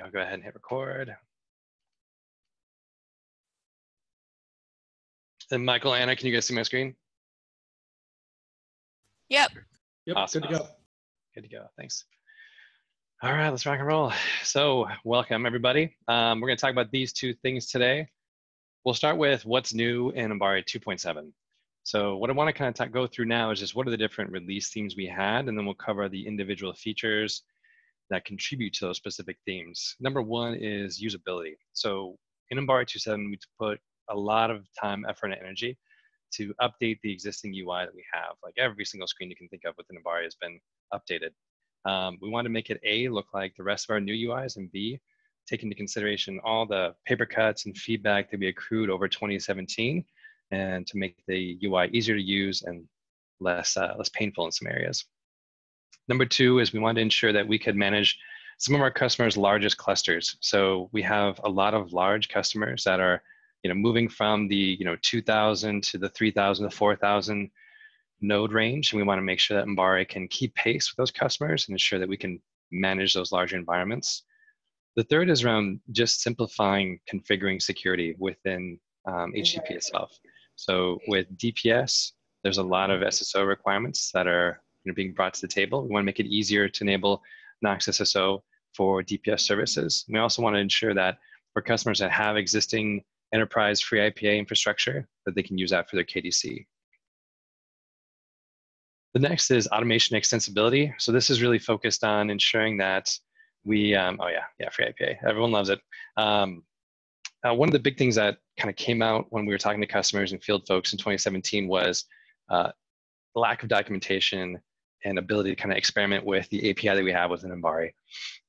I'll go ahead and hit record. And Michael, Anna, can you guys see my screen? Yep. Yep. Awesome. Good to go. Good to go. Thanks. All right, let's rock and roll. So welcome, everybody. We're going to talk about these two things today. We'll start with what's new in Ambari 2.7. So what I want to kind of go through now is just what are the different release themes we had, and then we'll cover the individual features that contribute to those specific themes. Number one is usability. So in Ambari 2.7, we put a lot of time, effort, and energy to update the existing UI that we have. Like every single screen you can think of within Ambari has been updated. We want to make it A, look like the rest of our new UIs, and B, take into consideration all the paper cuts and feedback that we accrued over 2017, and to make the UI easier to use and less painful in some areas. Number two is we want to ensure that we could manage some of our customers' largest clusters. So we have a lot of large customers that are, you know, moving from the 2,000 to the 3,000 to 4,000 node range, and we want to make sure that Ambari can keep pace with those customers and ensure that we can manage those larger environments. The third is around just simplifying configuring security within HDP itself. So with DPS, there's a lot of SSO requirements that are being brought to the table. We want to make it easier to enable Knox SSO for DPS services. We also want to ensure that for customers that have existing enterprise FreeIPA infrastructure, that they can use that for their KDC. The next is automation extensibility. So this is really focused on ensuring that we, FreeIPA, everyone loves it. One of the big things that kind of came out when we were talking to customers and field folks in 2017 was lack of documentation and ability to kind of experiment with the API that we have within Ambari.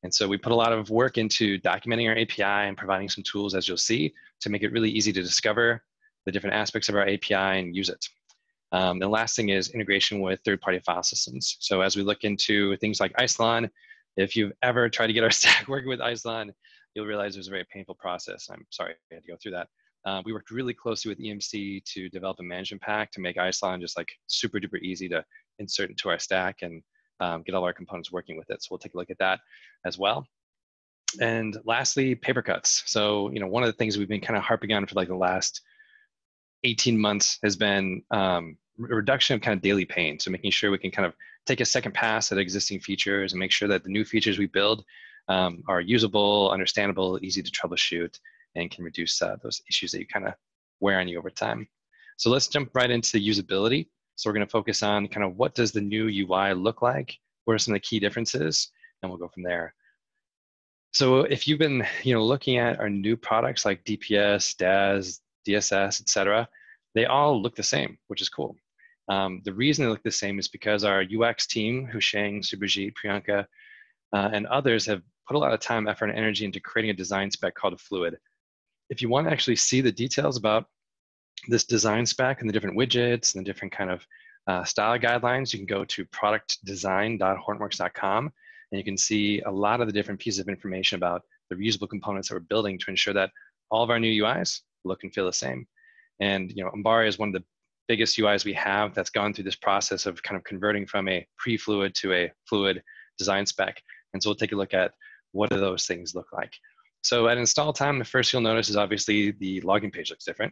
And so we put a lot of work into documenting our API and providing some tools, as you'll see, to make it really easy to discover the different aspects of our API and use it. The last thing is integration with third-party file systems. So as we look into things like Isilon, if you've ever tried to get our stack working with Isilon, you'll realize it was a very painful process. I'm sorry I had to go through that. We worked really closely with EMC to develop a management pack to make Isilon just like super duper easy to insert into our stack and get all our components working with it. So we'll take a look at that as well. And lastly, paper cuts. So, you know, one of the things we've been kind of harping on for like the last 18 months has been a reduction of kind of daily pain. So making sure we can kind of take a second pass at existing features and make sure that the new features we build are usable, understandable, easy to troubleshoot, and can reduce those issues that you kind of wear on you over time. So let's jump right into usability. So we're going to focus on kind of what does the new UI look like? What are some of the key differences? And we'll go from there. So if you've been looking at our new products like DPS, DAS, DSS, etc., they all look the same, which is cool. The reason they look the same is because our UX team, Husheng, Subhajit, Priyanka, and others have put a lot of time, effort, and energy into creating a design spec called a Fluid. If you want to actually see the details about this design spec and the different widgets and the different kind of style guidelines, you can go to productdesign.hortonworks.com, and you can see a lot of the different pieces of information about the reusable components that we're building to ensure that all of our new UIs look and feel the same. And Ambari is one of the biggest UIs we have that's gone through this process of kind of converting from a pre-Fluid to a Fluid design spec. And so we'll take a look at what do those things look like. So at install time, the first you'll notice is obviously the login page looks different.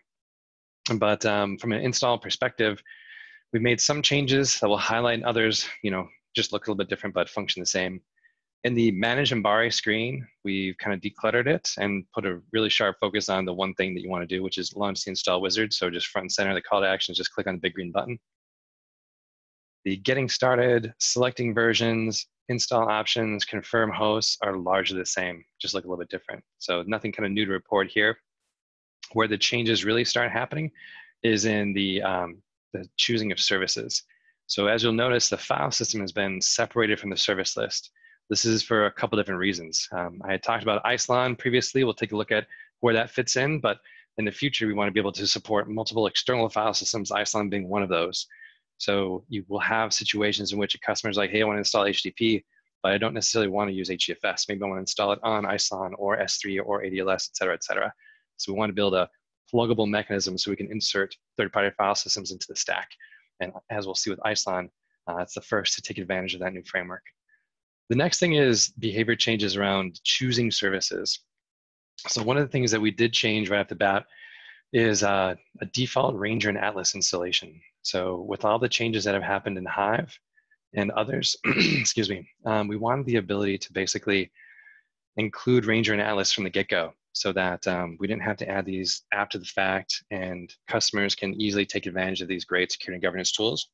But from an install perspective, we've made some changes that will highlight others, just look a little bit different, but function the same. In the Manage Ambari screen, we've kind of decluttered it and put a really sharp focus on the one thing that you want to do, which is launch the install wizard. So just front and center, the call to action is just click on the big green button. The getting started, selecting versions, install options, confirm hosts are largely the same, just look a little bit different. So nothing kind of new to report here. Where the changes really start happening is in the choosing of services. So as you'll notice, the file system has been separated from the service list. This is for a couple different reasons. I had talked about Isilon previously. We'll take a look at where that fits in, but in the future, we want to be able to support multiple external file systems, Isilon being one of those. So you will have situations in which a customer is like, hey, I want to install HDP, but I don't necessarily want to use HDFS. Maybe I want to install it on Isilon or S3 or ADLS, et cetera, et cetera. So we want to build a pluggable mechanism so we can insert third-party file systems into the stack. And as we'll see with Isilon, it's the first to take advantage of that new framework. The next thing is behavior changes around choosing services. So one of the things that we did change right off the bat is a default Ranger and Atlas installation. So with all the changes that have happened in Hive and others, excuse me, we wanted the ability to basically include Ranger and Atlas from the get-go so that we didn't have to add these after the fact, and customers can easily take advantage of these great security and governance tools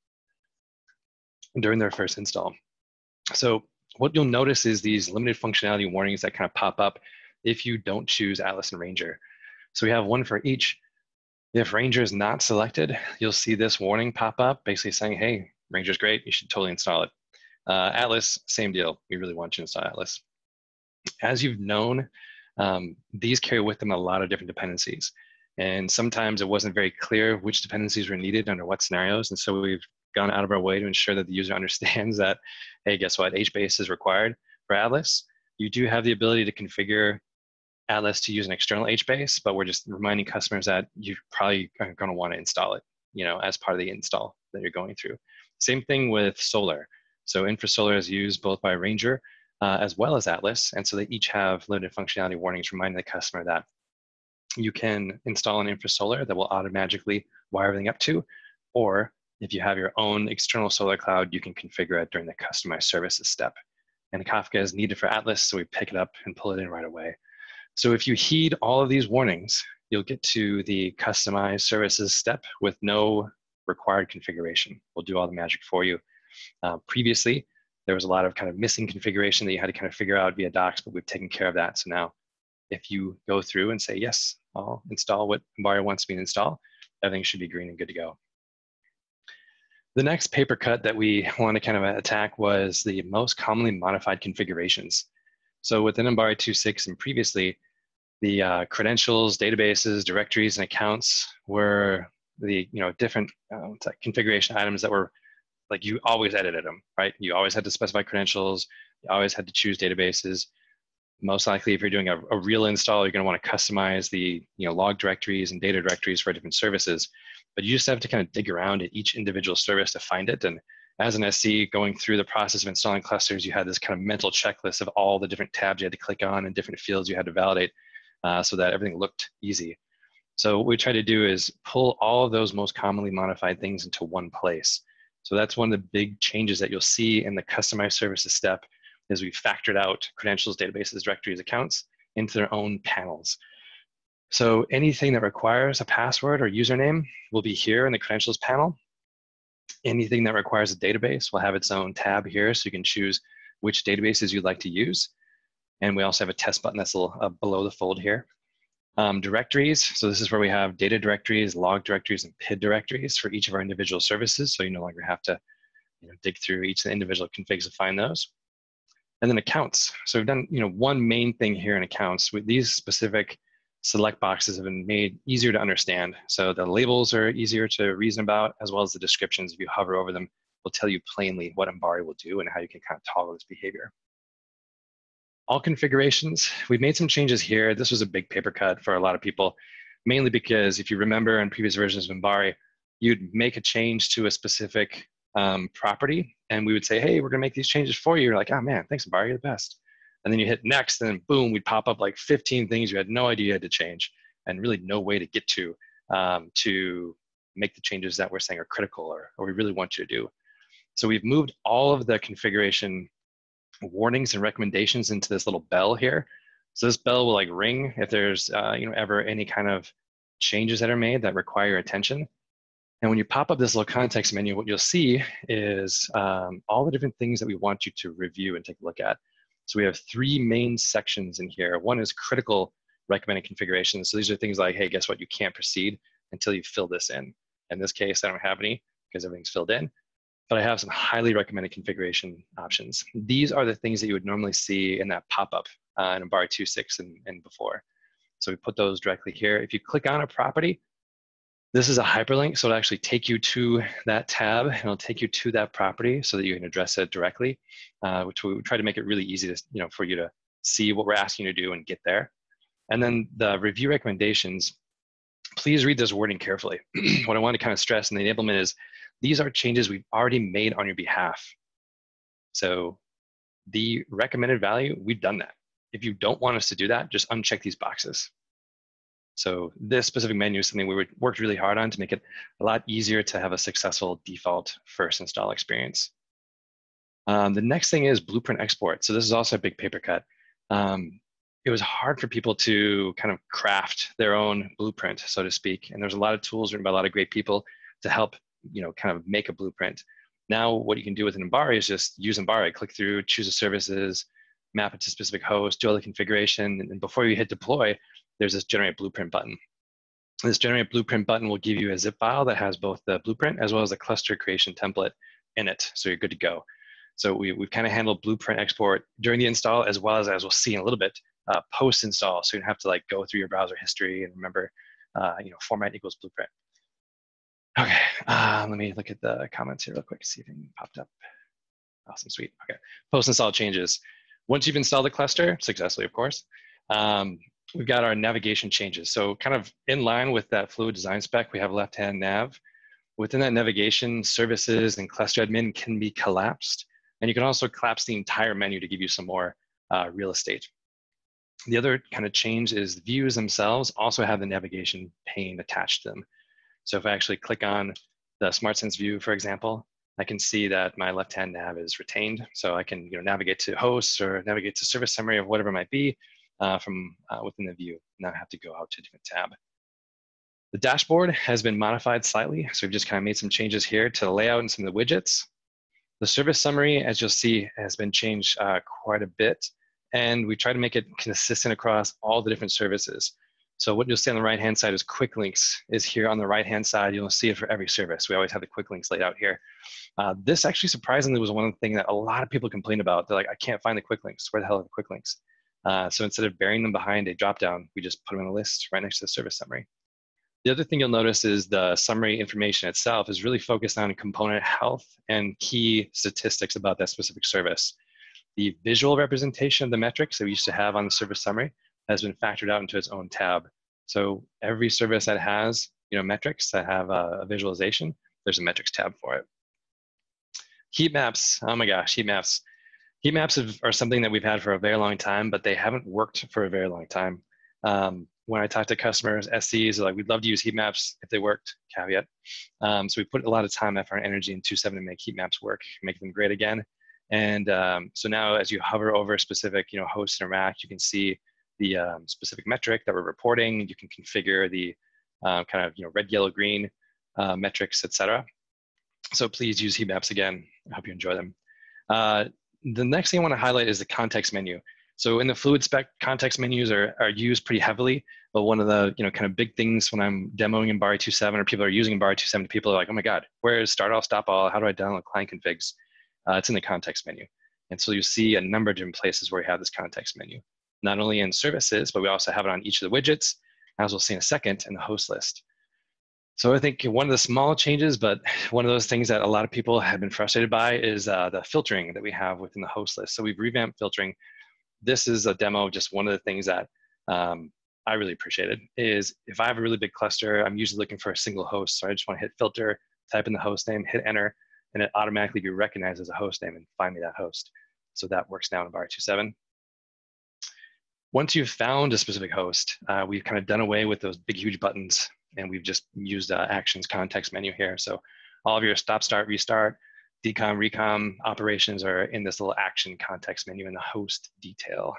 during their first install. So what you'll notice is these limited functionality warnings that kind of pop up if you don't choose Atlas and Ranger. So we have one for each. If Ranger is not selected, you'll see this warning pop up basically saying, hey, Ranger's great, you should totally install it. Atlas, same deal, we really want you to install Atlas. As you've known, these carry with them a lot of different dependencies. And sometimes it wasn't very clear which dependencies were needed under what scenarios. And so we've gone out of our way to ensure that the user understands that, hey, guess what, HBase is required for Atlas. You do have the ability to configure Atlas to use an external HBase, but we're just reminding customers that you probably are going to want to install it, you know, as part of the install that you're going through. Same thing with Solar. So InfraSolar is used both by Ranger as well as Atlas, and so they each have limited functionality warnings reminding the customer that you can install an InfraSolar that will automatically wire everything up to, or if you have your own external solar cloud, you can configure it during the customized services step. And Kafka is needed for Atlas, so we pick it up and pull it in right away. So if you heed all of these warnings, you'll get to the customized services step with no required configuration. We'll do all the magic for you. Previously, there was a lot of kind of missing configuration that you had to kind of figure out via docs, but we've taken care of that. So now if you go through and say, yes, I'll install what Ambari wants me to install, everything should be green and good to go. The next paper cut that we want to kind of attack was the most commonly modified configurations. So within Ambari 2.6 and previously, the credentials, databases, directories, and accounts were the different configuration items that were like you always edited them, right? You always had to specify credentials, you always had to choose databases. Most likely, if you're doing a real install, you're going to want to customize the log directories and data directories for different services. But you just have to kind of dig around at each individual service to find it. And as an SC going through the process of installing clusters, you had this kind of mental checklist of all the different tabs you had to click on and different fields you had to validate so that everything looked easy. So what we try to do is pull all of those most commonly modified things into one place. So that's one of the big changes that you'll see in the customized services step is we've factored out credentials, databases, directories, accounts into their own panels. So anything that requires a password or username will be here in the credentials panel. Anything that requires a database will have its own tab here, so you can choose which databases you'd like to use. And we also have a test button that's a little below the fold here. Directories, so this is where we have data directories, log directories, and PID directories for each of our individual services, so you no longer have to dig through each of the individual configs to find those. And then accounts. So we've done one main thing here in accounts. With these specific select boxes have been made easier to understand. So the labels are easier to reason about, as well as the descriptions. If you hover over them, will tell you plainly what Ambari will do and how you can kind of toggle this behavior. All configurations, we've made some changes here. This was a big paper cut for a lot of people, mainly because if you remember in previous versions of Ambari, you'd make a change to a specific property, and we would say, hey, we're gonna make these changes for you. You're like, oh man, thanks Ambari, you're the best. And then you hit next, and then boom, we'd pop up like 15 things you had no idea you had to change, and really no way to get to make the changes that we're saying are critical or we really want you to do. So we've moved all of the configuration warnings and recommendations into this little bell here. So this bell will like ring if there's ever any kind of changes that are made that require your attention. And when you pop up this little context menu, what you'll see is all the different things that we want you to review and take a look at. So we have three main sections in here. One is critical recommended configurations. So these are things like, hey, guess what? You can't proceed until you fill this in. In this case, I don't have any because everything's filled in, but I have some highly recommended configuration options. These are the things that you would normally see in that pop-up in Ambari 2.6 and before. So we put those directly here. If you click on a property, this is a hyperlink, so it'll actually take you to that tab, and it'll take you to that property so that you can address it directly, which we try to make it really easy to, for you to see what we're asking you to do and get there. And then the review recommendations, please read this wording carefully. What I want to kind of stress in the enablement is these are changes we've already made on your behalf. So the recommended value, we've done that. If you don't want us to do that, just uncheck these boxes. So this specific menu is something we worked really hard on to make it a lot easier to have a successful default first install experience. The next thing is blueprint export. So this is also a big paper cut. It was hard for people to kind of craft their own blueprint, so to speak. And there's a lot of tools written by a lot of great people to help, you know, kind of make a blueprint. Now what you can do with an Ambari is just use Ambari, click through, choose the services, map it to specific host, do all the configuration. And before you hit deploy, there's this generate blueprint button. This generate blueprint button will give you a zip file that has both the blueprint as well as the cluster creation template in it. So you're good to go. So we've kind of handled blueprint export during the install, as well as we'll see in a little bit, post-install. So you don't have to like go through your browser history and remember, you know, format equals blueprint. Okay, let me look at the comments here real quick, see if anything popped up. Awesome, sweet, okay. Post-install changes. Once you've installed the cluster, successfully, of course, we've got our navigation changes. So kind of in line with that fluid design spec, we have left-hand nav. Within that navigation, services and cluster admin can be collapsed. And you can also collapse the entire menu to give you some more real estate. The other kind of change is the views themselves also have the navigation pane attached to them. So if I actually click on the SmartSense view, for example, I can see that my left-hand nav is retained. So I can, you know, navigate to hosts or navigate to service summary of whatever it might be from within the view. Now I have to go out to a different tab. The dashboard has been modified slightly. So we've just kind of made some changes here to the layout and some of the widgets. The service summary, as you'll see, has been changed quite a bit. And we try to make it consistent across all the different services. So what you'll see on the right-hand side is quick links is here on the right-hand side. You'll see it for every service. We always have the quick links laid out here. This actually surprisingly was one of the things that a lot of people complain about. They're like, I can't find the quick links. Where the hell are the quick links? So instead of burying them behind a dropdown, we just put them in a list right next to the service summary. The other thing you'll notice is the summary information itself is really focused on component health and key statistics about that specific service. The visual representation of the metrics that we used to have on the service summary has been factored out into its own tab. So every service that has, you know, metrics that have a visualization, there's a metrics tab for it. Heat maps, oh my gosh, heat maps. Heat maps are something that we've had for a very long time, but they haven't worked for a very long time. When I talk to customers, SCs are like, we'd love to use heat maps if they worked, caveat. So we put a lot of time, effort, and energy in 2.7 to make heat maps work, make them great again. And so now as you hover over specific, you know, hosts in a rack, you can see the specific metric that we're reporting. You can configure the kind of, you know, red, yellow, green metrics, etc. So please use heat maps again. I hope you enjoy them. The next thing I want to highlight is the context menu. So in the fluid spec, context menus are used pretty heavily. But one of the, you know, kind of big things when I'm demoing Ambari 2.7 or people are using Ambari 2.7, people are like, oh my God, where is start all, stop all? How do I download client configs? It's in the context menu. And so you see a number of different places where you have this context menu, not only in services, but we also have it on each of the widgets, as we'll see in a second, in the host list. So I think one of the small changes, but one of those things that a lot of people have been frustrated by is the filtering that we have within the host list. So we've revamped filtering. This is a demo, just one of the things that I really appreciated is if I have a really big cluster, I'm usually looking for a single host. So I just want to hit filter, type in the host name, hit enter, and it automatically be recognized as a host name and find me that host. So that works now in Ambari 2.7. Once you've found a specific host, we've kind of done away with those big, huge buttons, and we've just used actions context menu here. So all of your stop, start, restart, decom, recom operations are in this little action context menu in the host detail.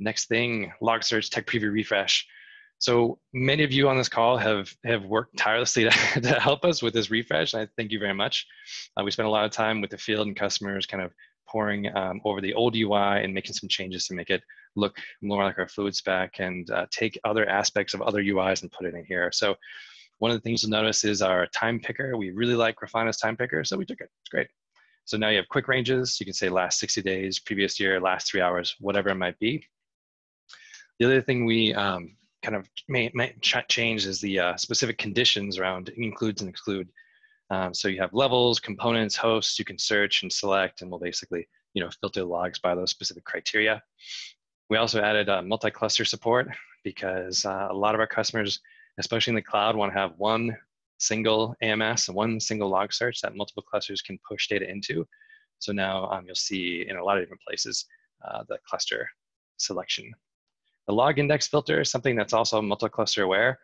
Next thing, log search, tech preview, refresh. So many of you on this call have worked tirelessly to help us with this refresh, and I thank you very much. We spent a lot of time with the field and customers kind of pouring over the old UI and making some changes to make it look more like our fluid spec and take other aspects of other UIs and put it in here. So one of the things you'll notice is our time picker. We really like Grafana's time picker, so we took it. It's great. So now you have quick ranges. You can say last 60 days, previous year, last 3 hours, whatever it might be. The other thing we kind of may change is the specific conditions around includes and exclude. So you have levels, components, hosts, you can search and select, and we'll basically, you know, filter logs by those specific criteria. We also added multi-cluster support because a lot of our customers, especially in the cloud, want to have one single AMS and one single log search that multiple clusters can push data into. So now you'll see in a lot of different places the cluster selection. The log index filter is something that's also multi-cluster aware.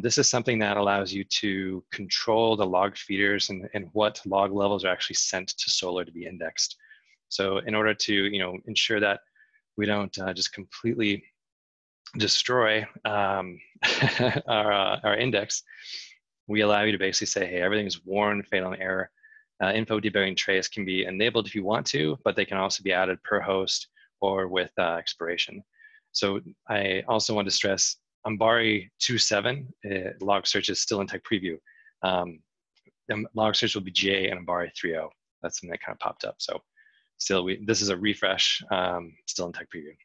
This is something that allows you to control the log feeders and what log levels are actually sent to Solar to be indexed. So in order to ensure that we don't just completely destroy our index, we allow you to basically say, hey, everything is warn, fail, and error. Info debugging trace can be enabled if you want to, but they can also be added per host or with expiration. So I also want to stress Ambari 2.7 log search is still in tech preview. Log search will be GA and Ambari 3.0. That's something that kind of popped up. So still, this is a refresh, still in tech preview.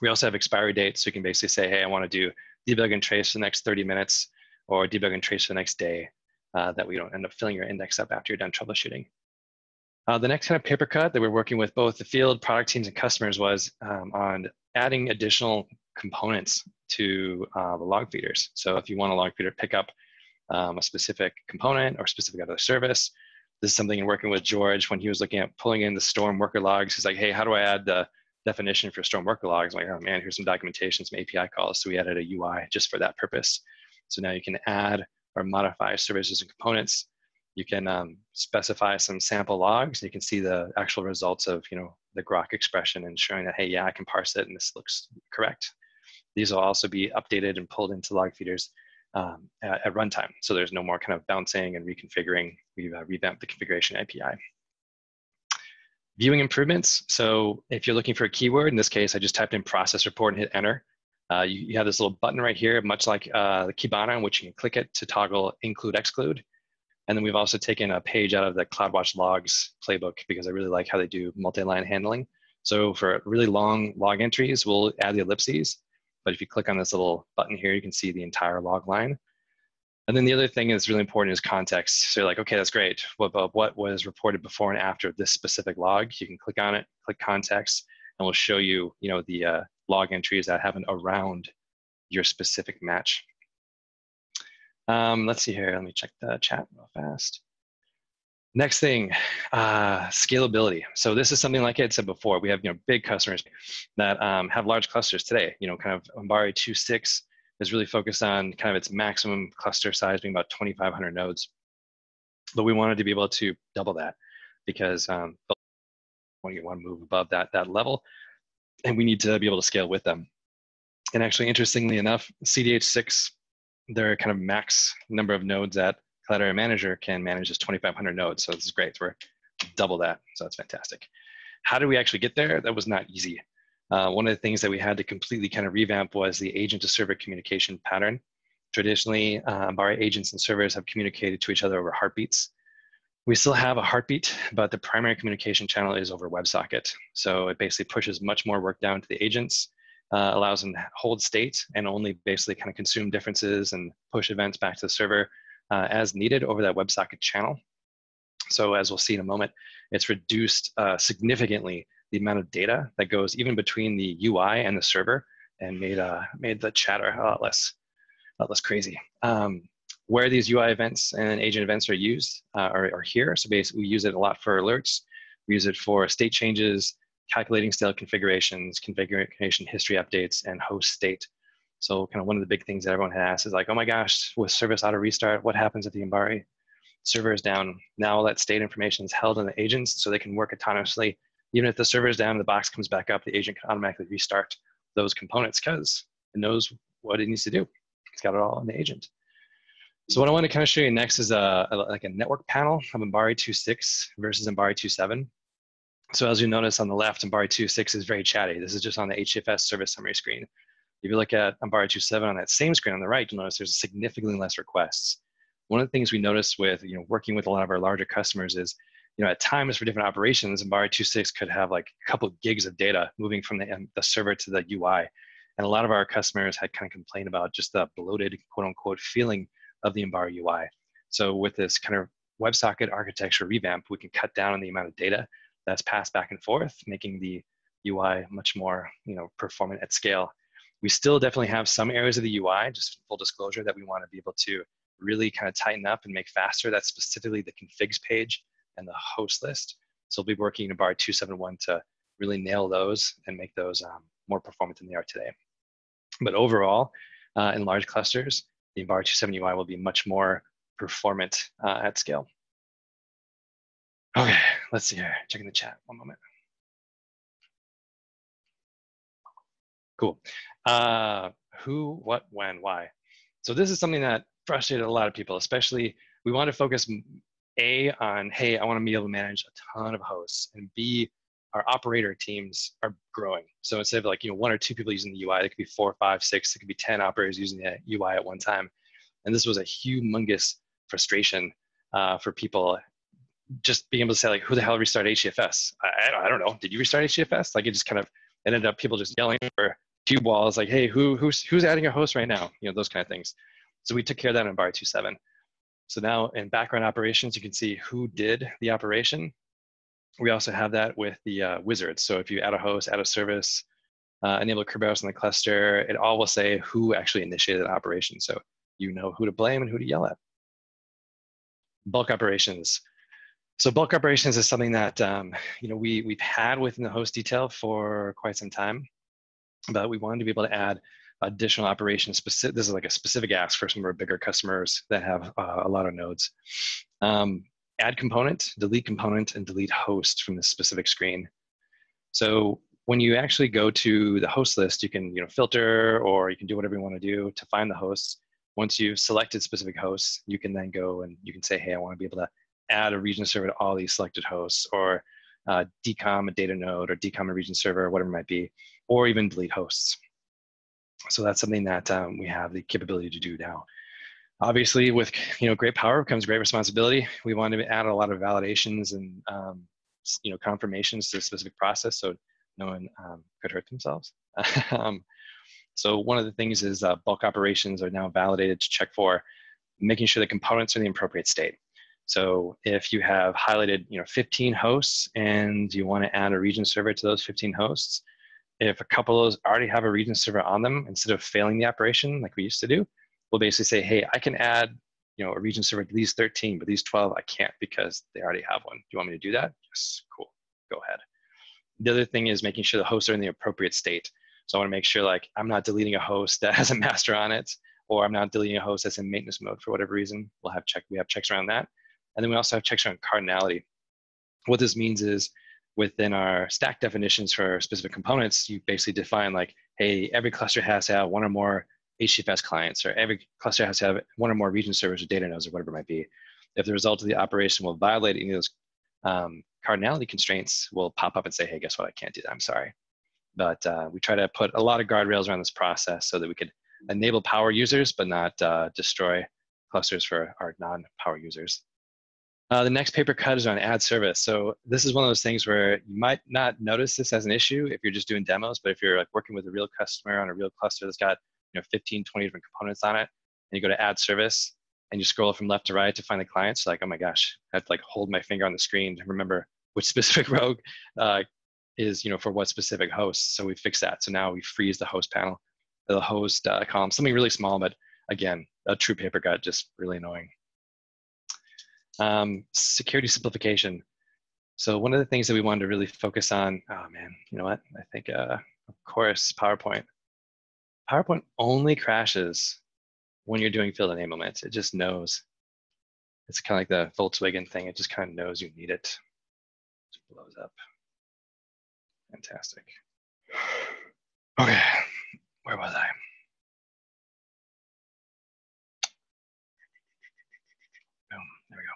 We also have expiry dates, so you can basically say, hey, I want to do debug and trace for the next 30 minutes or debug and trace for the next day, that we don't end up filling your index up after you're done troubleshooting. The next kind of paper cut that we're working with both the field, product teams, and customers was on adding additional components to the log feeders. So if you want a log feeder to pick up a specific component or specific other service, this is something in working with George when he was looking at pulling in the Storm worker logs. He's like, hey, how do I add the definition for Storm worker logs? I'm like, oh man, here's some documentation, some API calls. So we added a UI just for that purpose. So now you can add or modify services and components. You can specify some sample logs. And you can see the actual results of the grok expression and showing that, hey, yeah, I can parse it and this looks correct. These will also be updated and pulled into log feeders at runtime. So there's no more kind of bouncing and reconfiguring. We've revamped the configuration API. Viewing improvements. So if you're looking for a keyword, in this case, I just typed in process report and hit enter. You have this little button right here, much like the Kibana, in which you can click it to toggle include, exclude. And then we've also taken a page out of the CloudWatch logs playbook because I really like how they do multi-line handling. So for really long log entries, we'll add the ellipses. But if you click on this little button here, you can see the entire log line. And then the other thing that's really important is context. So you're like, okay, that's great. What was reported before and after this specific log? You can click on it, click context, and we'll show you, the log entries that happen around your specific match. Let's see here. Let me check the chat real fast. Next thing, scalability. So this is something like I had said before. We have big customers that have large clusters today. Kind of Ambari 2.6 is really focused on kind of its maximum cluster size being about 2,500 nodes. But we wanted to be able to double that because when you want to move above that level, and we need to be able to scale with them. And actually, interestingly enough, CDH6, their kind of max number of nodes that Collateral Manager can manage is 2,500 nodes. So this is great. We're double that. So that's fantastic. How did we actually get there? That was not easy. One of the things that we had to completely kind of revamp was the agent to server communication pattern. Traditionally, Ambari agents and servers have communicated to each other over heartbeats. We still have a heartbeat, but the primary communication channel is over WebSocket. So it basically pushes much more work down to the agents, allows them to hold state and only basically kind of consume differences and push events back to the server as needed over that WebSocket channel. So as we'll see in a moment, it's reduced significantly the amount of data that goes even between the UI and the server and made the chatter a lot less crazy. Where these UI events and agent events are used are here. So basically we use it a lot for alerts. We use it for state changes, calculating stale configurations, configuration history updates, and host state. So kind of one of the big things that everyone had asked is like, oh my gosh, with service auto restart, what happens if the Ambari server is down? Now all that state information is held in the agents so they can work autonomously. Even if the server is down, the box comes back up, the agent can automatically restart those components because it knows what it needs to do. It's got it all in the agent. So what I want to kind of show you next is like a network panel of Ambari 2.6 versus Ambari 2.7. So as you notice on the left, Ambari 2.6 is very chatty. This is just on the HDFS service summary screen. If you look at Ambari 2.7 on that same screen on the right, you'll notice there's significantly less requests. One of the things we noticed with working with a lot of our larger customers is at times for different operations, Ambari 2.6 could have like a couple of gigs of data moving from the server to the UI. And a lot of our customers had kind of complained about just the bloated, quote unquote, feeling of the Ambari UI. So with this kind of WebSocket architecture revamp, we can cut down on the amount of data that's passed back and forth, making the UI much more performant at scale. We still definitely have some areas of the UI, just full disclosure, that we want to be able to really kind of tighten up and make faster. That's specifically the configs page and the host list. So we'll be working in Ambari 2.7.1 to really nail those and make those more performant than they are today. But overall, in large clusters, the Ambari 2.7 UI will be much more performant at scale. Okay, let's see here. Checking the chat, one moment. Cool. Who, what, when, why? So this is something that frustrated a lot of people, especially we want to focus A, on, hey, I want to be able to manage a ton of hosts, and B, our operator teams are growing. So instead of like, you know, 1 or 2 people using the UI, there could be 4, 5, 6, there could be 10 operators using the UI at one time. And this was a humongous frustration for people just being able to say like, who the hell restart HDFS? I don't know, did you restart HDFS? Like it just kind of ended up people just yelling over cube walls like, hey, who's adding a host right now? You know, those kind of things. So we took care of that in Ambari 2.7. So now in background operations, you can see who did the operation. We also have that with the wizards. So if you add a host, add a service, enable Kerberos in the cluster, it all will say who actually initiated the operation. So you know who to blame and who to yell at. Bulk operations. So bulk operations is something that you know, we've had within the host detail for quite some time, but we wanted to be able to add additional operations. Specific, this is like a specific ask for some of our bigger customers that have a lot of nodes. Add component, and delete host from this specific screen. So when you actually go to the host list, you can filter, or you can do whatever you want to do to find the hosts. Once you've selected specific hosts, you can then go and you can say, hey, I want to be able to add a region server to all these selected hosts, or decom a data node, or decom a region server, whatever it might be, or even delete hosts. So that's something that we have the capability to do now. Obviously, with great power comes great responsibility. We wanted to add a lot of validations and confirmations to a specific process, so no one could hurt themselves. So one of the things is bulk operations are now validated to check for making sure the components are in the appropriate state. So if you have highlighted 15 hosts and you want to add a region server to those 15 hosts, if a couple of those already have a region server on them, instead of failing the operation like we used to do, we'll basically say, hey, I can add a region server to these 13, but these 12 I can't because they already have one. Do you want me to do that? Yes, cool, go ahead. The other thing is making sure the hosts are in the appropriate state. So I want to make sure like I'm not deleting a host that has a master on it, or I'm not deleting a host that's in maintenance mode for whatever reason. We have checks around that. And then we also have checks around cardinality. What this means is within our stack definitions for specific components, you basically define like, hey, every cluster has to have one or more HDFS clients, or every cluster has to have one or more region servers or data nodes or whatever it might be. If the result of the operation will violate any of those cardinality constraints, we'll pop up and say, hey, guess what? I can't do that. I'm sorry. But we try to put a lot of guardrails around this process so that we could enable power users, but not destroy clusters for our non-power users. The next paper cut is on add service. So this is one of those things where you might not notice this as an issue if you're just doing demos, but if you're like working with a real customer on a real cluster that's got 15, 20 different components on it, and you go to add service and you scroll from left to right to find the clients, like, oh my gosh, I have to like hold my finger on the screen to remember which specific row is for what specific host. So we fix that. So now we freeze the host panel, the host column, something really small, but again, a true paper cut, just really annoying. Security simplification. So one of the things that we wanted to really focus on, oh man, you know what? I think, of course, PowerPoint. PowerPoint only crashes when you're doing field enablement. It just knows. It's kind of like the Volkswagen thing. It just kind of knows you need it. It just blows up. Fantastic. Okay, where was I? Boom, there we go.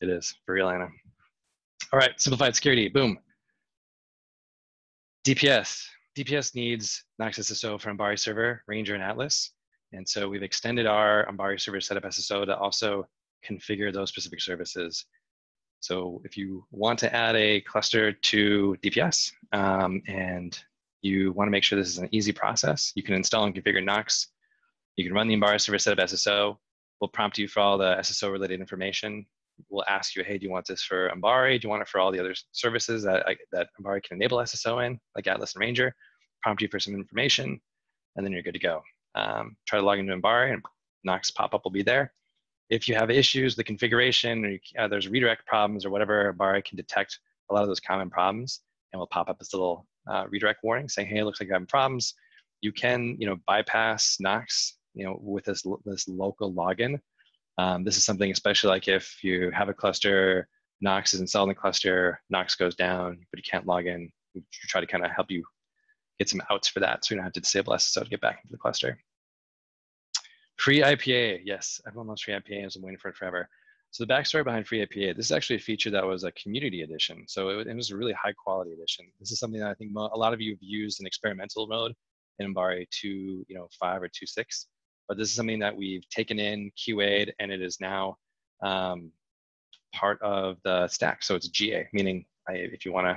It is, for real, Anna. All right, simplified security, boom. DPS. DPS needs Knox SSO for Ambari server, Ranger, and Atlas. And so we've extended our Ambari server setup SSO to also configure those specific services. So if you want to add a cluster to DPS and you want to make sure this is an easy process, you can install and configure Knox. You can run the Ambari server setup SSO. We'll prompt you for all the SSO related information. We'll ask you, hey, do you want this for Ambari? Do you want it for all the other services that Ambari can enable SSO in, like Atlas and Ranger? Prompt you for some information, and then you're good to go. Try to log into Ambari, and Knox pop-up will be there. If you have issues, the configuration, or there's redirect problems or whatever, Ambari can detect a lot of those common problems, and will pop up this little redirect warning saying, hey, it looks like you're having problems. You can, bypass Knox, with this local login. This is something, especially like if you have a cluster, Knox is installed in the cluster, Knox goes down, but you can't log in. We try to kind of help you get some outs for that, so you don't have to disable SSO to get back into the cluster. FreeIPA, yes, everyone loves FreeIPA, I've been waiting for it forever. So the backstory behind FreeIPA, this is actually a feature that was a community edition. So it was a really high quality edition. This is something that I think a lot of you have used in experimental mode in Ambari 2.5 or 2.6, but this is something that we've taken in, QA'd, and it is now part of the stack. So it's GA, meaning if you want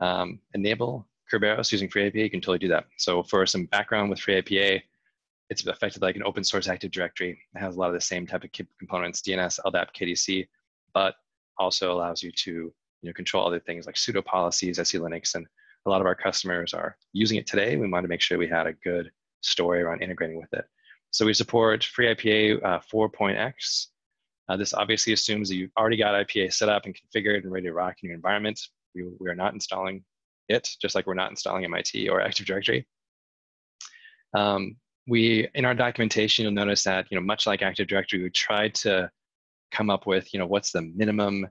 to enable Kerberos using FreeIPA, you can totally do that. So for some background with FreeIPA, it's effectively like an open source Active Directory. It has a lot of the same type of components, DNS, LDAP, KDC, but also allows you to control other things like sudo policies, SE Linux, and a lot of our customers are using it today. We wanted to make sure we had a good story around integrating with it. So we support FreeIPA 4.x. This obviously assumes that you've already got IPA set up and configured and ready to rock in your environment. We are not installing it, just like we're not installing MIT or Active Directory. In our documentation, you'll notice that, much like Active Directory, we tried to come up with, what's the minimum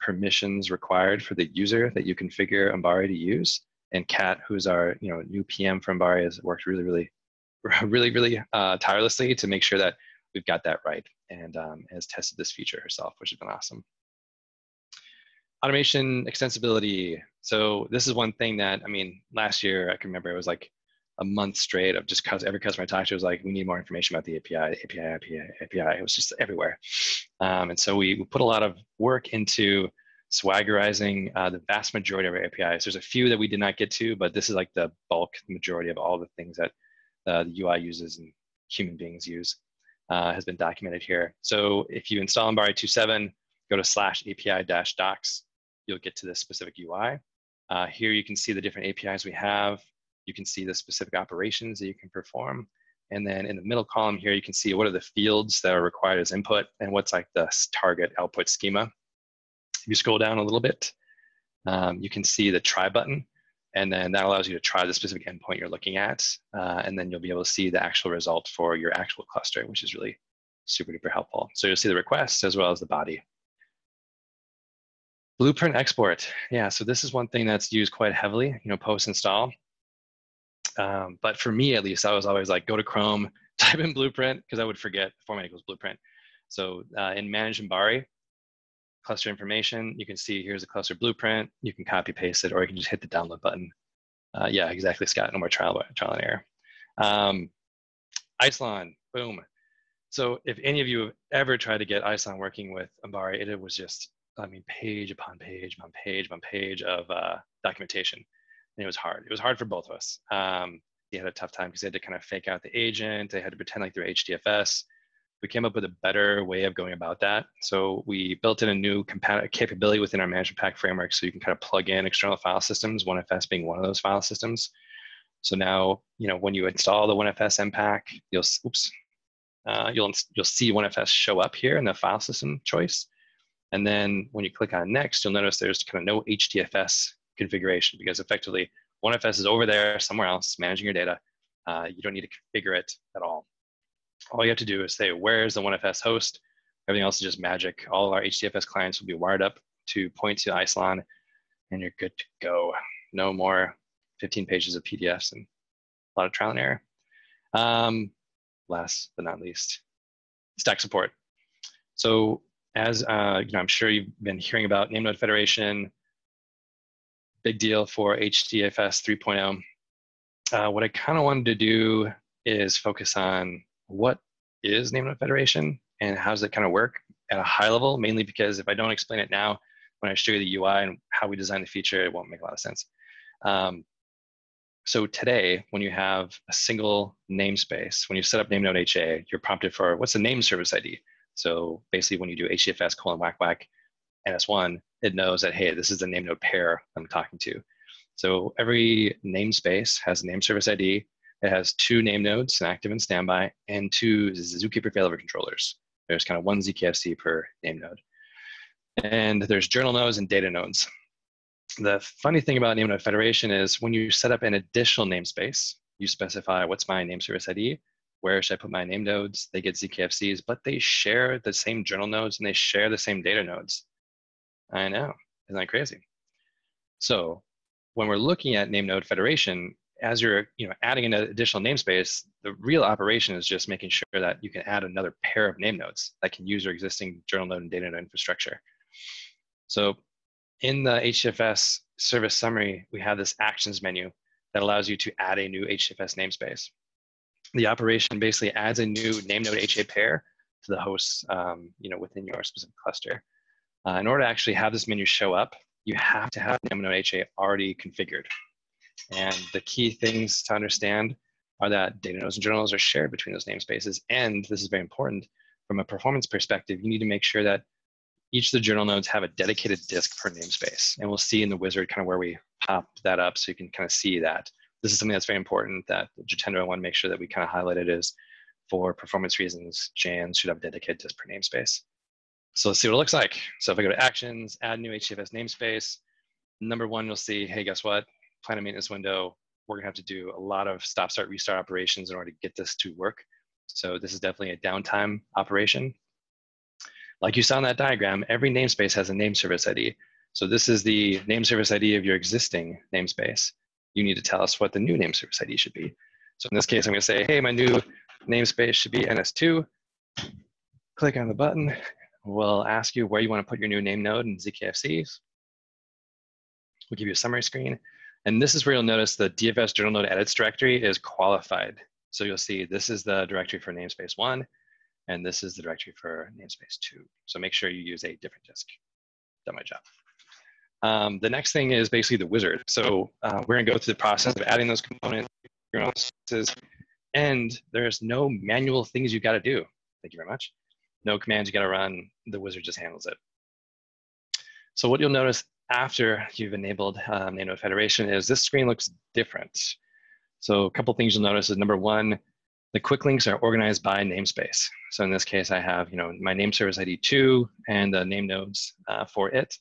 permissions required for the user that you configure Ambari to use. And Kat, who's our, new PM for Ambari, has worked really, really tirelessly to make sure that we've got that right, and has tested this feature herself, which has been awesome. Automation extensibility. So this is one thing that, last year I can remember it was like a month straight of just cause every customer I talked to was like, we need more information about the API, API. It was just everywhere. And so we put a lot of work into swaggerizing the vast majority of our APIs. There's a few that we did not get to, but this is like the bulk majority of all the things that the UI uses and human beings use has been documented here. So if you install Ambari 2.7, go to /API-docs, you'll get to this specific UI. Here you can see the different APIs we have. You can see the specific operations that you can perform. And then in the middle column here, you can see what are the fields that are required as input and what's like the target output schema. If you scroll down a little bit, you can see the try button. And then that allows you to try the specific endpoint you're looking at. And then you'll be able to see the actual result for your actual cluster, which is really super duper helpful. So you'll see the request as well as the body. Blueprint export. Yeah, so this is one thing that's used quite heavily, post-install. But for me, at least, I was always like, go to Chrome, type in blueprint, because I would forget format equals blueprint. So in Manage Ambari, cluster information, you can see here's a cluster blueprint. You can copy paste it, or you can just hit the download button. Yeah, exactly, Scott, no more trial and error. Isilon, boom. So if any of you have ever tried to get Isilon working with Ambari, it was just, page upon page upon page upon page of documentation. And it was hard. It was hard for both of us. They had a tough time because they had to kind of fake out the agent. They had to pretend like they're HDFS. We came up with a better way of going about that. So we built in a new capability within our management pack framework, so you can kind of plug in external file systems, OneFS being one of those file systems. So now, when you install the OneFS MPack, you'll see OneFS show up here in the file system choice. And then when you click on next, you'll notice there's kind of no HDFS configuration, because effectively OneFS is over there somewhere else managing your data. You don't need to configure it at all. All you have to do is say, where's the OneFS host? Everything else is just magic. All of our HDFS clients will be wired up to point to Isilon, and you're good to go. No more 15 pages of PDFs and a lot of trial and error. Last but not least, stack support. So as I'm sure you've been hearing about NameNode Federation, big deal for HDFS 3.0. What I kind of wanted to do is focus on what is NameNode Federation and how does it kind of work at a high level, mainly because if I don't explain it now, when I show you the UI and how we design the feature, it won't make a lot of sense. So today, when you have a single namespace, when you set up NameNode HA, you're prompted for what's the name service ID. So basically when you do HDFS : whack whack NS1, it knows that, hey, this is the NameNode pair I'm talking to. So every namespace has a name service ID. It has two name nodes, an active and standby, and two zookeeper failover controllers. There's kind of one ZKFC per name node. And there's journal nodes and data nodes. The funny thing about NameNode federation is when you set up an additional namespace, you specify what's my name service ID, where should I put my name nodes, they get ZKFCs, but they share the same journal nodes and they share the same data nodes. I know, isn't that crazy? So when we're looking at NameNode federation, as you're adding an additional namespace, the real operation is just making sure that you can add another pair of name nodes that can use your existing journal node and data node infrastructure. So in the HDFS service summary, we have this actions menu that allows you to add a new HDFS namespace. The operation basically adds a new name node HA pair to the hosts within your specific cluster. In order to actually have this menu show up, you have to have name node HA already configured. And the key things to understand are that data nodes and journals are shared between those namespaces. And this is very important from a performance perspective. You need to make sure that each of the journal nodes have a dedicated disk per namespace. And we'll see in the wizard kind of where we pop that up so you can kind of see that. This is something that's very important that Jitendra, I want to make sure that we kind of highlighted is for performance reasons, JANs should have a dedicated disk per namespace. So let's see what it looks like. So if I go to actions, add new HDFS namespace, number one, you'll see, hey, guess what? Plan and maintenance window, we're gonna have to do a lot of stop, start, restart operations in order to get this to work. So this is definitely a downtime operation. Like you saw in that diagram, every namespace has a name service ID. So this is the name service ID of your existing namespace. You need to tell us what the new name service ID should be. So in this case, I'm gonna say, hey, my new namespace should be NS2. Click on the button. We'll ask you where you wanna put your new name node and ZKFCs. We'll give you a summary screen. And this is where you'll notice the DFS journal node edits directory is qualified. So you'll see this is the directory for namespace one, and this is the directory for namespace two. So make sure you use a different disk. Done my job. The next thing is basically the wizard. So we're gonna go through the process of adding those components, your own services, and there's no manual things you gotta do. Thank you very much. No commands you gotta run, the wizard just handles it. So what you'll notice after you've enabled NameNode Federation is this screen looks different. So a couple things you'll notice is number one, the quick links are organized by namespace. So in this case, I have my name service ID 2 and the name nodes for it.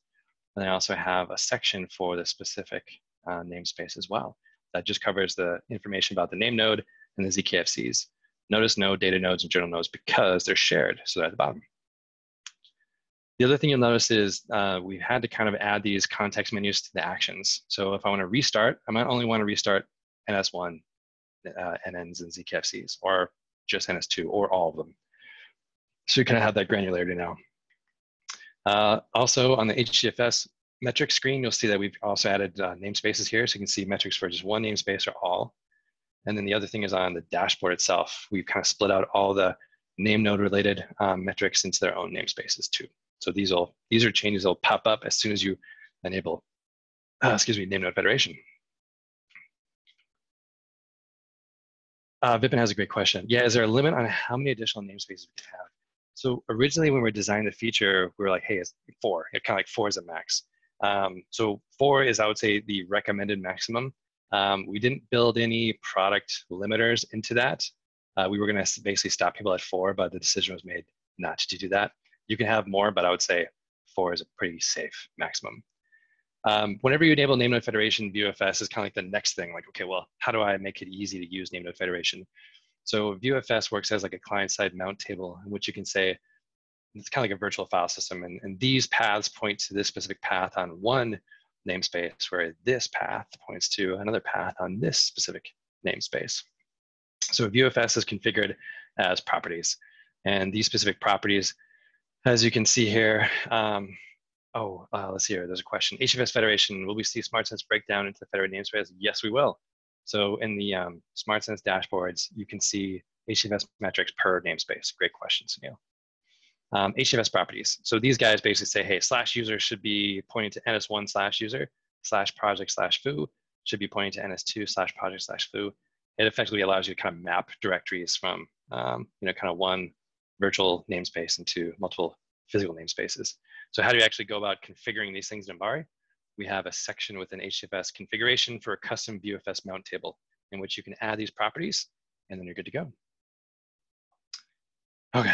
And I also have a section for the specific namespace as well. That just covers the information about the name node and the ZKFCs. Notice no data nodes and journal nodes because they're shared, so they're at the bottom. The other thing you'll notice is we've had to kind of add these context menus to the actions. So if I want to restart, I might only want to restart NS1, NNs and ZKFCs, or just NS2, or all of them. So you kind of have that granularity now. Also on the HDFS metric screen, you'll see that we've also added namespaces here. So you can see metrics for just one namespace or all. And then the other thing is on the dashboard itself, we've kind of split out all the name node related metrics into their own namespaces too. So these are changes that will pop up as soon as you enable, NameNode Federation. Vipin has a great question. Yeah, is there a limit on how many additional namespaces we can have? So originally when we were designing the feature, we were like, hey, it's 4. It kind of like 4 is a max. So 4 is, I would say, the recommended maximum. We didn't build any product limiters into that. We were gonna basically stop people at 4, but the decision was made not to do that. You can have more, but I would say 4 is a pretty safe maximum. Whenever you enable NameNode Federation, ViewFS is kind of like the next thing. Like, okay, well, how do I make it easy to use NameNode Federation? So ViewFS works as like a client-side mount table in which you can say, it's kind of like a virtual file system, and these paths point to this specific path on one namespace, where this path points to another path on this specific namespace. So ViewFS is configured as properties, and these specific properties, as you can see here, let's see here, there's a question. HDFS Federation, will we see SmartSense breakdown into the federated namespace? Yes, we will. So in the SmartSense dashboards, you can see HDFS metrics per namespace. Great question, Sunil. HDFS properties. So these guys basically say, hey, /user should be pointing to NS1 /user, /project /foo, should be pointing to NS2 /project /foo. It effectively allows you to kind of map directories from, kind of one virtual namespace into multiple physical namespaces. So how do you actually go about configuring these things in Ambari? We have a section within HDFS configuration for a custom ViewFS mount table in which you can add these properties and then you're good to go. Okay,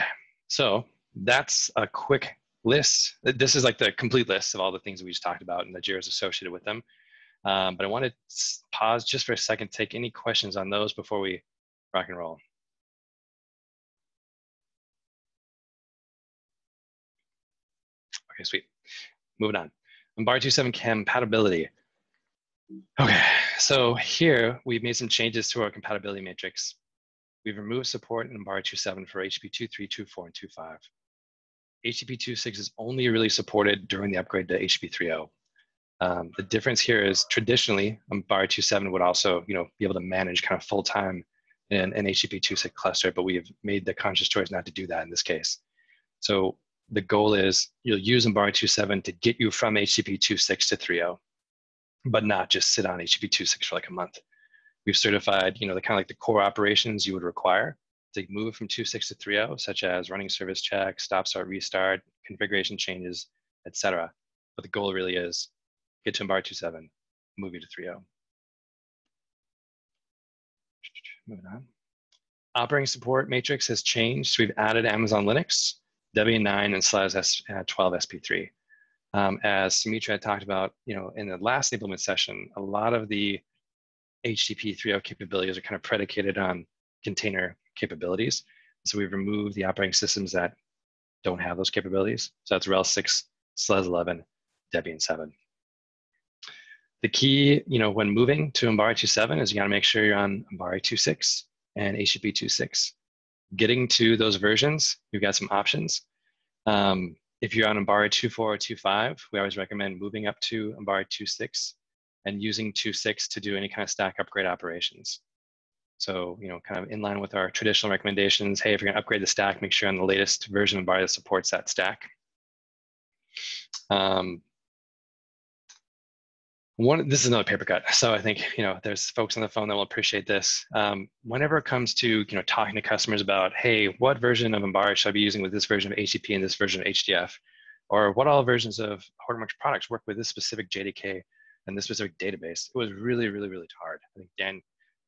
so that's a quick list. This is like the complete list of all the things we just talked about and the JIRAs associated with them. But I want to pause just for a second, take any questions on those before we rock and roll. Okay, sweet. Moving on. Ambari 2.7 compatibility. Okay, so here we've made some changes to our compatibility matrix. We've removed support in Ambari 2.7 for HDP 2.3, 2.4, and 2.5. HDP 2.6 is only really supported during the upgrade to HDP 3.0. The difference here is traditionally Ambari 2.7 would also, be able to manage kind of full time in an HDP 2.6 cluster, but we have made the conscious choice not to do that in this case. So the goal is you'll use Ambari 2.7 to get you from HDP 2.6 to 3.0, but not just sit on HDP 2.6 for like a month. We've certified, the kind of like the core operations you would require to move from 2.6 to 3.0, such as running service check, stop, start, restart, configuration changes, etc. But the goal really is get to Ambari 2.7, move you to 3.0. Moving on. Operating support matrix has changed. We've added Amazon Linux, Debian 9, and SLES 12 SP3. As Sumitra had talked about, in the last enablement session, a lot of the HDP 3.0 capabilities are kind of predicated on container capabilities. So we've removed the operating systems that don't have those capabilities. So that's RHEL 6, SLES 11, Debian 7. The key, when moving to Ambari 2.7 is you got to make sure you're on Ambari 2.6 and HDP 2.6. Getting to those versions, you've got some options. If you're on Ambari 2.4 or 2.5, we always recommend moving up to Ambari 2.6 and using 2.6 to do any kind of stack upgrade operations. So, kind of in line with our traditional recommendations, hey, if you're going to upgrade the stack, make sure on the latest version of Ambari that supports that stack. This is another paper cut. So I think, there's folks on the phone that will appreciate this. Whenever it comes to, talking to customers about, hey, what version of Ambari should I be using with this version of HDP and this version of HDF? Or what all versions of Hortonworks products work with this specific JDK and this specific database? It was really, really, really hard. I think Dan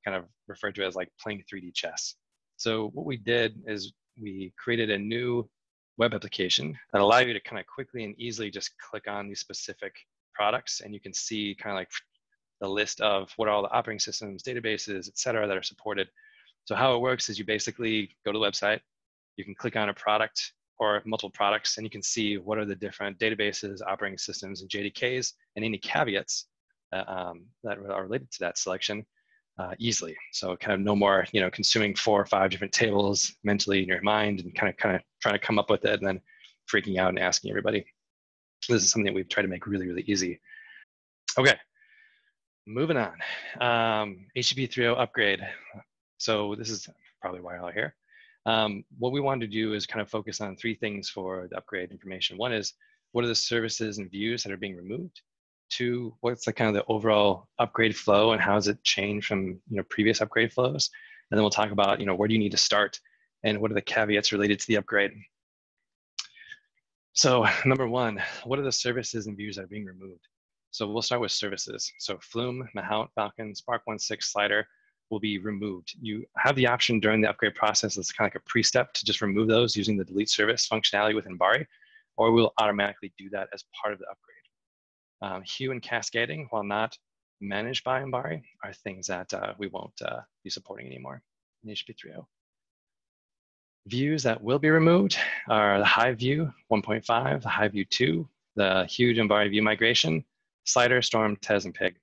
kind of referred to it as like playing 3D chess. So what we did is we created a new web application that allowed you to kind of quickly and easily just click on these specific products, and you can see kind of like the list of what all the operating systems, databases, et cetera, that are supported. So how it works is you basically go to the website, you can click on a product or multiple products, and you can see what are the different databases, operating systems, and JDKs, and any caveats that are related to that selection easily. So kind of no more, consuming 4 or 5 different tables mentally in your mind and kind of trying to come up with it and then freaking out and asking everybody. This is something that we've tried to make really, really easy. Okay, moving on. HDP 3.0 upgrade. So this is probably why I'm out here. What we wanted to do is kind of focus on 3 things for the upgrade information. One is, what are the services and views that are being removed? 2, what's the kind of the overall upgrade flow and how does it change from previous upgrade flows? And then we'll talk about where do you need to start and what are the caveats related to the upgrade. So number 1, what are the services and views that are being removed? So we'll start with services. So Flume, Mahout, Falcon, Spark 1.6, Slider will be removed. You have the option during the upgrade process, it's kind of like a pre-step to just remove those using the delete service functionality within Ambari, or we'll automatically do that as part of the upgrade. Hue and cascading, while not managed by Ambari, are things that we won't be supporting anymore in HDP 3.0. Views that will be removed are the Hive view 1.5, the Hive view 2, the huge Ambari view migration, Slider, Storm, Tez, and Pig.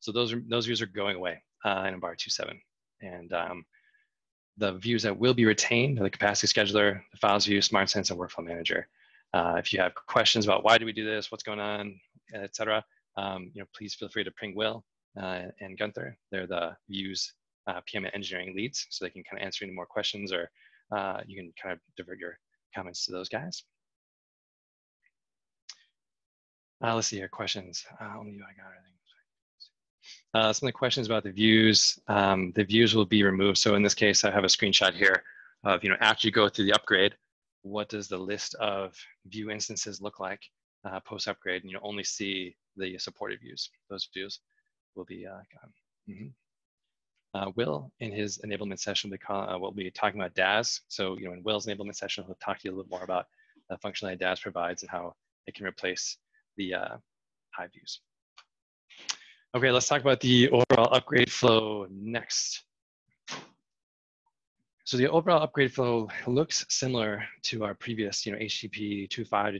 So those views are going away in Ambari 2.7. And the views that will be retained are the capacity scheduler, the files view, SmartSense, and workflow manager. If you have questions about why do we do this, what's going on, etc., please feel free to ping Will and Gunther. They're the views PM and engineering leads, so they can kind of answer any more questions, or you can kind of divert your comments to those guys. Let's see here, questions. Only I got everything. Some of the questions about the views. The views will be removed. So in this case, I have a screenshot here of after you go through the upgrade, what does the list of view instances look like post upgrade? And you only see the supported views. Those views will be gone. Mm-hmm. Will, in his enablement session, we'll be talking about DAS. So, in Will's enablement session, he'll talk to you a little more about functionality DAS provides and how it can replace the Hive views. Okay, let's talk about the overall upgrade flow next. So the overall upgrade flow looks similar to our previous, HDP 2.5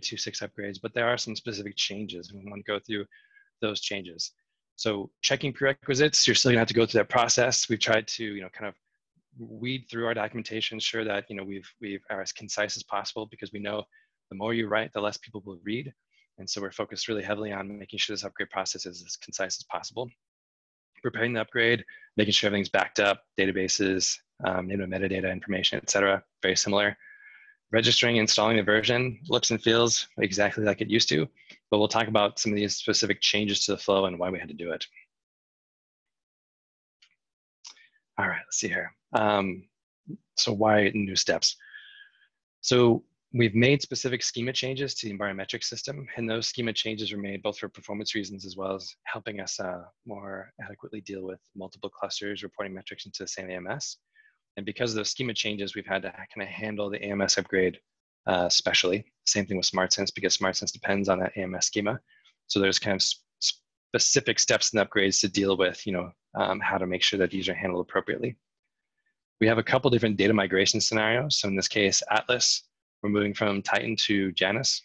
to 2.6 upgrades, but there are some specific changes, and we want to go through those changes. So checking prerequisites, you're still gonna have to go through that process. We've tried to, kind of weed through our documentation, ensure that, we are as concise as possible, because we know the more you write, the less people will read. And so we're focused really heavily on making sure this upgrade process is as concise as possible. Preparing the upgrade, making sure everything's backed up, databases, metadata information, et cetera, very similar. Registering, installing the version, looks and feels exactly like it used to, but we'll talk about some of these specific changes to the flow and why we had to do it. All right, let's see here. So why new steps? So we've made specific schema changes to the Ambari Metrics System, and those schema changes were made both for performance reasons as well as helping us more adequately deal with multiple clusters reporting metrics into the same AMS. And because of those schema changes, we've had to kind of handle the AMS upgrade specially. Same thing with SmartSense, because SmartSense depends on that AMS schema. So there's kind of specific steps in the upgrades to deal with, how to make sure that these are handled appropriately. We have a couple different data migration scenarios. So in this case, Atlas. We're moving from Titan to Janus.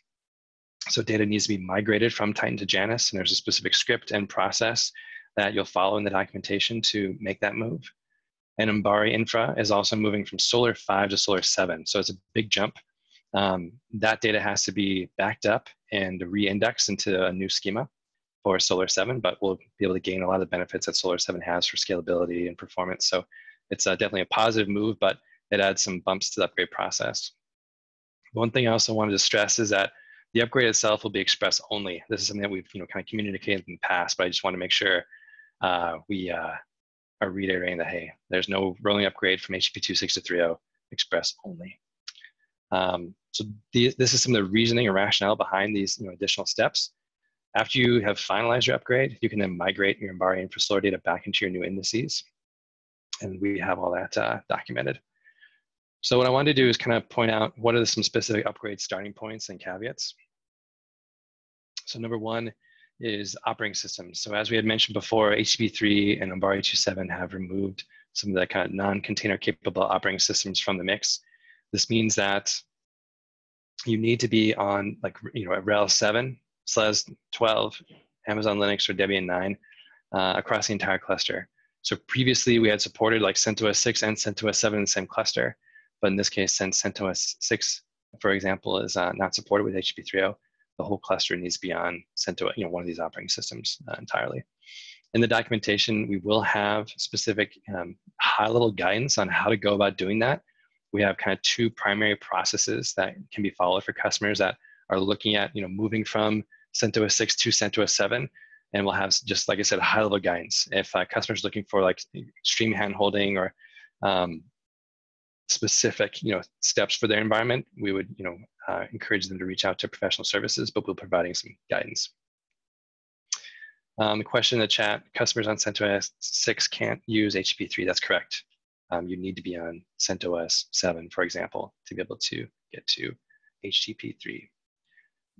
So data needs to be migrated from Titan to Janus, and there's a specific script and process that you'll follow in the documentation to make that move. And Ambari Infra is also moving from Solar 5 to Solar 7. So it's a big jump. That data has to be backed up and re-indexed into a new schema for Solar 7, but we'll be able to gain a lot of the benefits that Solar 7 has for scalability and performance. So it's definitely a positive move, but it adds some bumps to the upgrade process. One thing I also wanted to stress is that the upgrade itself will be express only. This is something that we've kind of communicated in the past, but I just want to make sure we are reiterating that, hey, there's no rolling upgrade from HDP 2.6 to 3.0, express only. So this is some of the reasoning and rationale behind these additional steps. After you have finalized your upgrade, you can then migrate your Ambari infrastructure data back into your new indices. And we have all that documented. So what I wanted to do is kind of point out what are some specific upgrade starting points and caveats. So number one is operating systems. So as we had mentioned before, HDP 3 and Ambari 2.7 have removed some of the kind of non-container capable operating systems from the mix. This means that you need to be on RHEL 7, SLES 12, Amazon Linux, or Debian 9 across the entire cluster. So previously we had supported like CentOS 6 and CentOS 7 in the same cluster. But in this case, since CentOS 6, for example, is not supported with HDP 3.0, the whole cluster needs to be on CentOS, one of these operating systems entirely. In the documentation, we will have specific high-level guidance on how to go about doing that. We have kind of two primary processes that can be followed for customers that are looking at, moving from CentOS 6 to CentOS 7, and we'll have, just like I said, high-level guidance. If customers looking for like extreme hand-holding or specific steps for their environment, we would encourage them to reach out to professional services, but we'll be providing some guidance. The question in the chat, customers on CentOS 6 can't use HDP 3, that's correct. You need to be on CentOS 7, for example, to be able to get to HDP 3.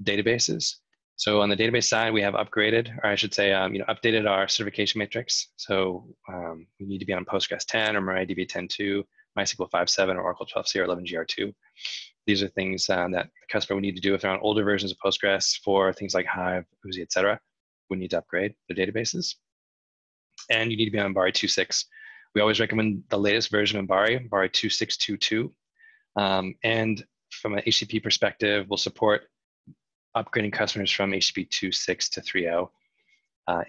Databases. So on the database side, we have upgraded, or I should say, updated our certification matrix. So we need to be on Postgres 10 or MariaDB 10.2. MySQL 5.7 or Oracle 12c or 11gr2. These are things that the customer would need to do if they're on older versions of Postgres for things like Hive, Uzi, et cetera. We need to upgrade the databases. And you need to be on Ambari 2.6. We always recommend the latest version of Ambari, Ambari 2.6.2.2. And from an HDP perspective, we'll support upgrading customers from HDP 2.6 to 3.0,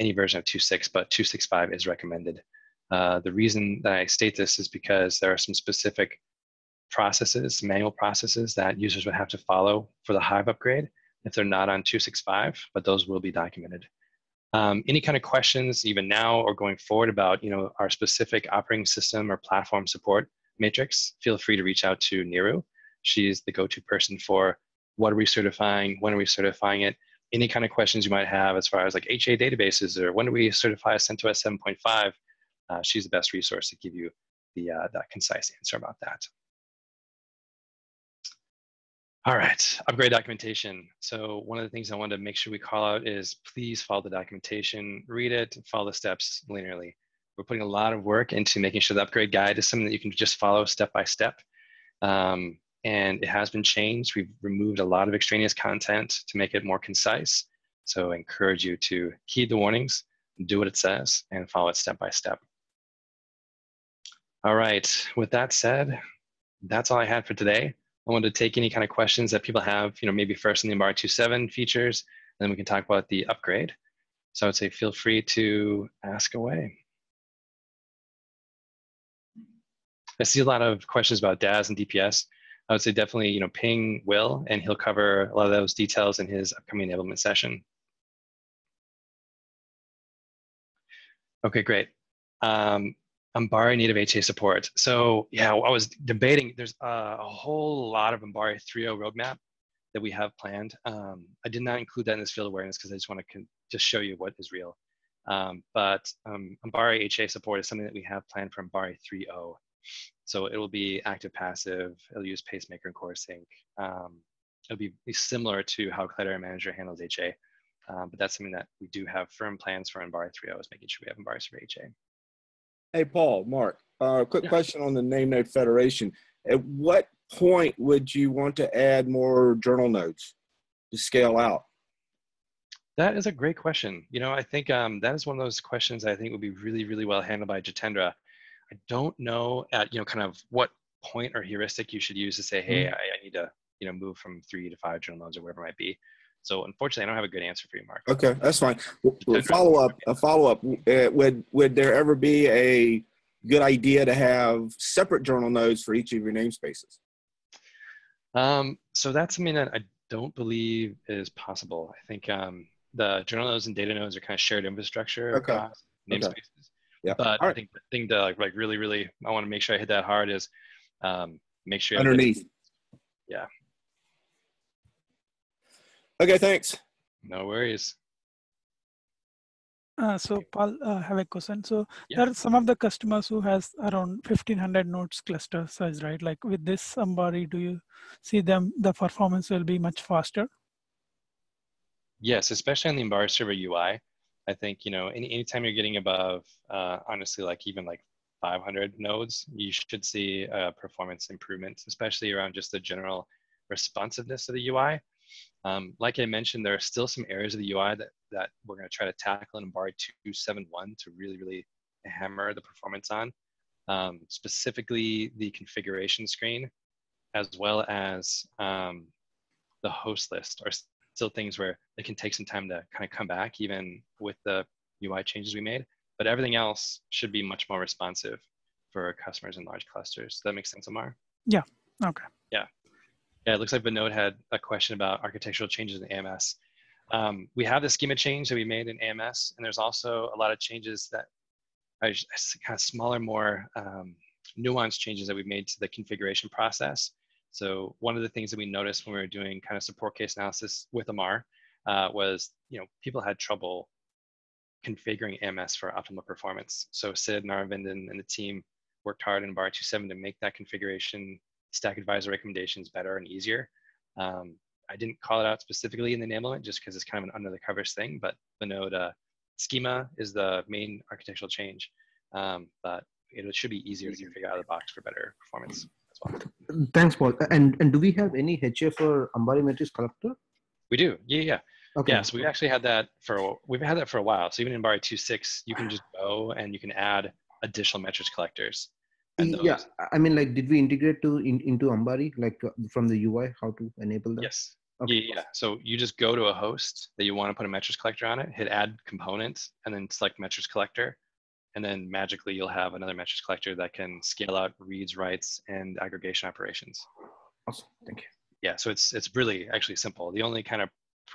any version of 2.6, but 2.6.5 is recommended. The reason that I state this is because there are some specific processes, manual processes that users would have to follow for the Hive upgrade if they're not on 2.6.5, but those will be documented. Any kind of questions even now or going forward about our specific operating system or platform support matrix, feel free to reach out to Niru. She's the go-to person for what are we certifying, when are we certifying it, any kind of questions you might have as far as like HA databases or when do we certify CentOS 7.5. She's the best resource to give you the that concise answer about that. All right, upgrade documentation. So one of the things I wanted to make sure we call out is please follow the documentation, read it, follow the steps linearly. We're putting a lot of work into making sure the upgrade guide is something that you can just follow step by step. And it has been changed. We've removed a lot of extraneous content to make it more concise. So I encourage you to heed the warnings, do what it says, and follow it step by step. All right, with that said, that's all I had for today. I wanted to take any kind of questions that people have, you know, maybe first in the Ambari 2.7 features, and then we can talk about the upgrade. So I would say feel free to ask away. I see a lot of questions about DAS and DPS. I would say definitely, you know, ping Will, and he'll cover a lot of those details in his upcoming enablement session. Okay, great. Ambari native HA support. So yeah, I was debating, there's a whole lot of Ambari 3.0 roadmap that we have planned. I did not include that in this field awareness because I just want to just show you what is real. But Ambari HA support is something that we have planned for Ambari 3.0. So it will be active passive, it'll use pacemaker and core sync. It'll be similar to how Cloudera Manager handles HA. But that's something that we do have firm plans for Ambari 3.0 is making sure we have Ambari for HA. Hey, Paul, Mark, quick question on the NameNode Federation. At what point would you want to add more journal nodes to scale out? That is a great question. You know, I think that is one of those questions I think would be really, really well handled by Jitendra. I don't know at, you know, kind of what point or heuristic you should use to say, hey, I need to, you know, move from 3 to 5 journal nodes or whatever it might be. So unfortunately, I don't have a good answer for you, Mark. Okay, that's fine. A follow-up. Would there ever be a good idea to have separate journal nodes for each of your namespaces? So that's something that I don't believe is possible. I think the journal nodes and data nodes are kind of shared infrastructure across namespaces. Okay. Yeah. But I think the thing to like really, really, I want to make sure I hit that hard is make sure underneath. Yeah. Okay, thanks. No worries. So Paul, I have a question. So there are some of the customers who has around 1,500 nodes cluster size, right? Like with this Ambari, do you see them, the performance will be much faster? Yes, especially on the Ambari server UI. I think, you know, anytime you're getting above, honestly, like even like 500 nodes, you should see performance improvements, especially around just the general responsiveness of the UI. Like I mentioned, there are still some areas of the UI that we're going to try to tackle in Ambari 2.7.1 to really, really hammer the performance on, specifically the configuration screen, as well as the host list are still things where it can take some time to kind of come back, even with the UI changes we made. But everything else should be much more responsive for our customers in large clusters. Does that make sense, Amar? Yeah. Okay. Yeah. Yeah, it looks like Vinod had a question about architectural changes in AMS. We have the schema change that we made in AMS, and there's also a lot of changes that are kind of smaller, more nuanced changes that we've made to the configuration process. So one of the things that we noticed when we were doing kind of support case analysis with Amar was, you know, people had trouble configuring AMS for optimal performance. So Sid, Narvindan, and the team worked hard in Ambari 2.7 to make that configuration stack advisor recommendations better and easier. I didn't call it out specifically in the enablement just because it's kind of an under the covers thing, but the node schema is the main architectural change, but it should be easier to figure out of the box for better performance as well. Thanks, Paul. And do we have any HA for Ambari Metrics Collector? We do, yeah. Okay. Yeah, so we've actually had that for a while. So even in Ambari 2.6, you can just go and you can add additional metrics collectors. Yeah, I mean, like, did we integrate into Ambari, like from the UI, how to enable that? Yes. Okay. Yeah. So you just go to a host that you want to put a metrics collector on it, hit add component, and then select metrics collector. And then magically you'll have another metrics collector that can scale out reads, writes, and aggregation operations. Awesome. Thank you. Yeah. So it's really actually simple. The only kind of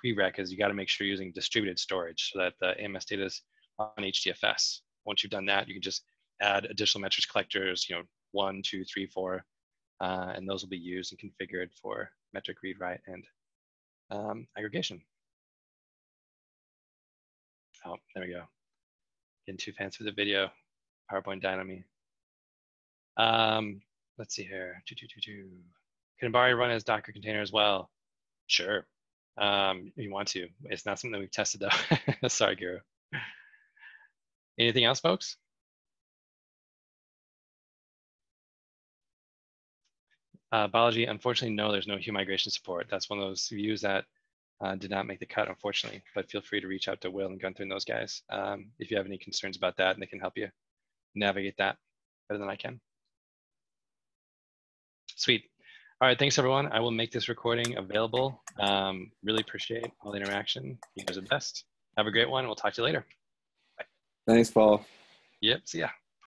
prereq is you got to make sure you're using distributed storage so that the AMS data is on HDFS. Once you've done that, you can just add additional metrics collectors, you know, 1, 2, 3, 4, and those will be used and configured for metric read, write, and aggregation. Oh, there we go. Getting too fancy with the video. PowerPoint dying on me. Let's see here. Can Ambari run as Docker container as well? Sure, if you want to. It's not something that we've tested though. Sorry, Guru. Anything else, folks? Biology, unfortunately, no, there's no migration support. That's one of those views that did not make the cut, unfortunately, but feel free to reach out to Will and Gunther and those guys if you have any concerns about that, and they can help you navigate that better than I can. Sweet. All right, thanks everyone. I will make this recording available. Really appreciate all the interaction. You guys are the best. Have a great one. We'll talk to you later. Bye. Thanks, Paul. Yep, see ya.